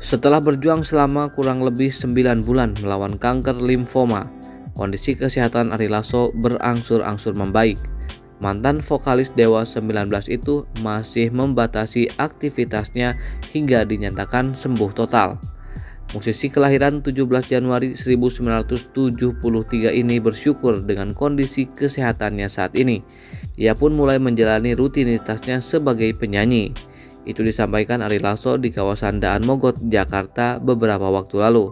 Setelah berjuang selama kurang lebih 9 bulan melawan kanker limfoma, kondisi kesehatan Ari Lasso berangsur-angsur membaik. Mantan vokalis Dewa 19 itu masih membatasi aktivitasnya hingga dinyatakan sembuh total. Musisi kelahiran 17 Januari 1973 ini bersyukur dengan kondisi kesehatannya saat ini. Ia pun mulai menjalani rutinitasnya sebagai penyanyi. Itu disampaikan Ari Lasso di kawasan Daan Mogot, Jakarta beberapa waktu lalu.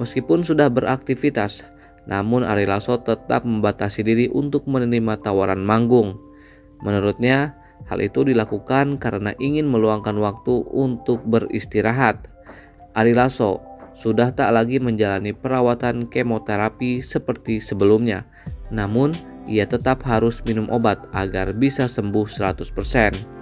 Meskipun sudah beraktivitas, namun Ari Lasso tetap membatasi diri untuk menerima tawaran manggung. Menurutnya, hal itu dilakukan karena ingin meluangkan waktu untuk beristirahat. Ari Lasso sudah tak lagi menjalani perawatan kemoterapi seperti sebelumnya, namun ia tetap harus minum obat agar bisa sembuh 100%.